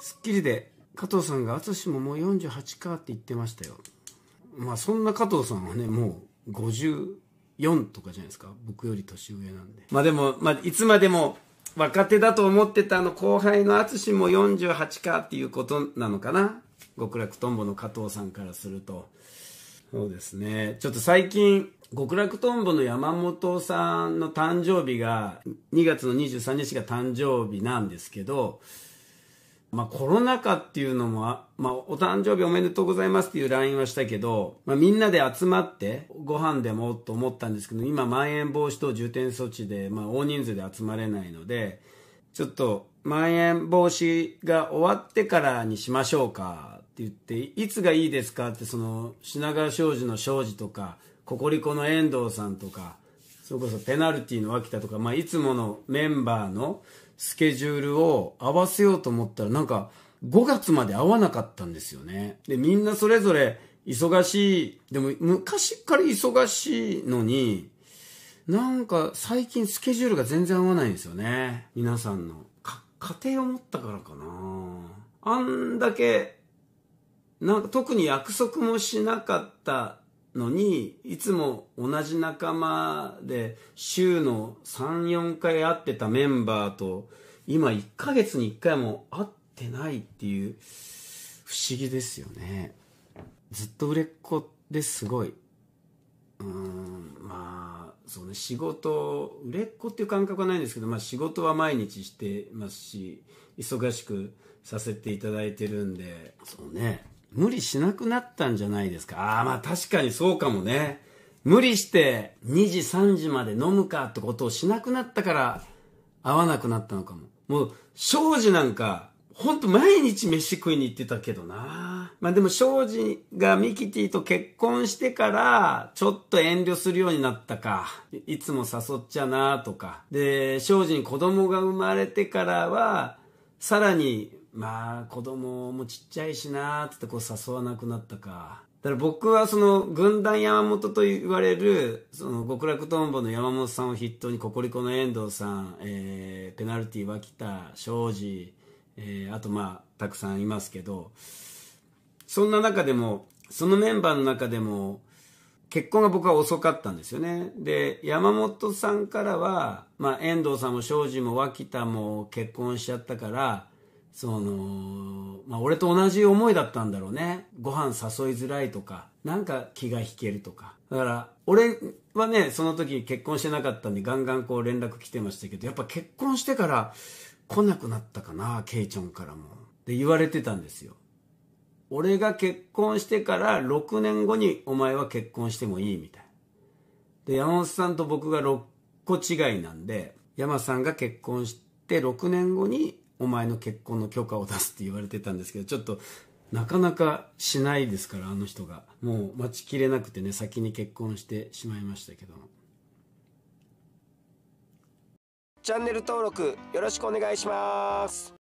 スッキリで加藤さんが淳ももう48かって言ってましたよ。まあそんな加藤さんはね、もう54とかじゃないですか。僕より年上なんで。まあでも、まあ、いつまでも若手だと思ってた後輩の淳も48かっていうことなのかな。極楽とんぼの加藤さんからすると。そうですね。ちょっと最近、極楽とんぼの山本さんの誕生日が、2月の23日が誕生日なんですけど、まあコロナ禍っていうのも、まあお誕生日おめでとうございますっていう LINE はしたけど、まあみんなで集まってご飯でもと思ったんですけど、今まん延防止等重点措置で、まあ大人数で集まれないので、ちょっとまん延防止が終わってからにしましょうかって言って、いつがいいですかってその品川庄司の庄司とか、ココリコの遠藤さんとか、それこそペナルティの脇田とか、まあいつものメンバーのスケジュールを合わせようと思ったらなんか5月まで合わなかったんですよね。で、みんなそれぞれ忙しい。でも昔から忙しいのになんか最近スケジュールが全然合わないんですよね。皆さんの家庭を持ったからかな。あんだけなんか特に約束もしなかったのにいつも同じ仲間で週の 3,4 回会ってたメンバーと今1ヶ月に1回も会ってないっていう不思議ですよね。ずっと売れっ子ですごい。まあそうね、仕事売れっ子っていう感覚はないんですけど、まあ仕事は毎日してますし忙しくさせていただいてるんで、そうね、無理しなくなったんじゃないですか。ああ、まあ確かにそうかもね。無理して2時3時まで飲むかってことをしなくなったから会わなくなったのかも。もう、庄司なんか、ほんと毎日飯食いに行ってたけどな。まあでも庄司がミキティと結婚してから、ちょっと遠慮するようになったか。いつも誘っちゃなとか。で、庄司に子供が生まれてからは、さらに、まあ子供もちっちゃいしなーってこう誘わなくなったか。だから僕はその軍団山本と言われるその極楽とんぼの山本さんを筆頭にココリコの遠藤さん、ペナルティ脇田庄司、あとまあたくさんいますけど、そんな中でもそのメンバーの中でも結婚が僕は遅かったんですよね。で、山本さんからはまあ遠藤さんも庄司も脇田も結婚しちゃったから。その、まあ、俺と同じ思いだったんだろうね。ご飯誘いづらいとか、なんか気が引けるとか。だから、俺はね、その時結婚してなかったんで、ガンガンこう連絡来てましたけど、やっぱ結婚してから来なくなったかな、ケイちゃんからも。で、言われてたんですよ。俺が結婚してから6年後にお前は結婚してもいいみたい。で、山本さんと僕が6個違いなんで、山さんが結婚して6年後に、お前の結婚の許可を出すって言われてたんですけど、ちょっとなかなかしないですから、あの人が。もう待ちきれなくてね、先に結婚してしまいましたけども。チャンネル登録よろしくお願いします。